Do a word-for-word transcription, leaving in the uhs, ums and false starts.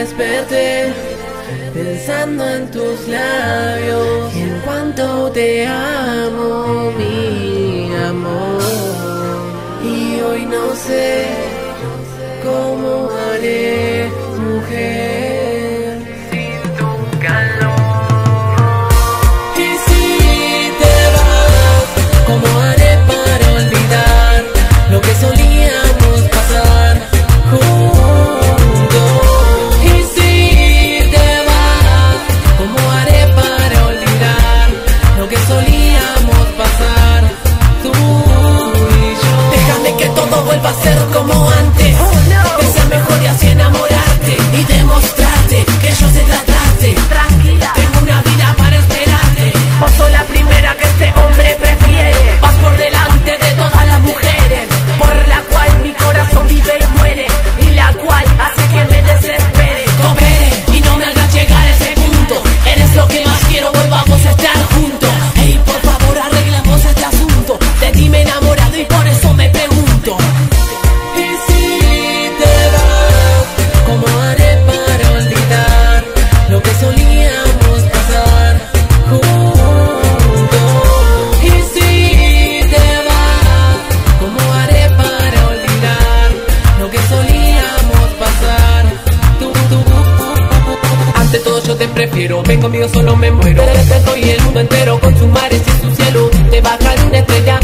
desperté pensando en tus labios y en cuanto te amo, mi amor. Y hoy no sé cómo haré, mujer. Yo te prefiero, ven conmigo, solo me muero. Pero te doy el mundo entero con sus mares y su cielo. Te bajaré una estrella.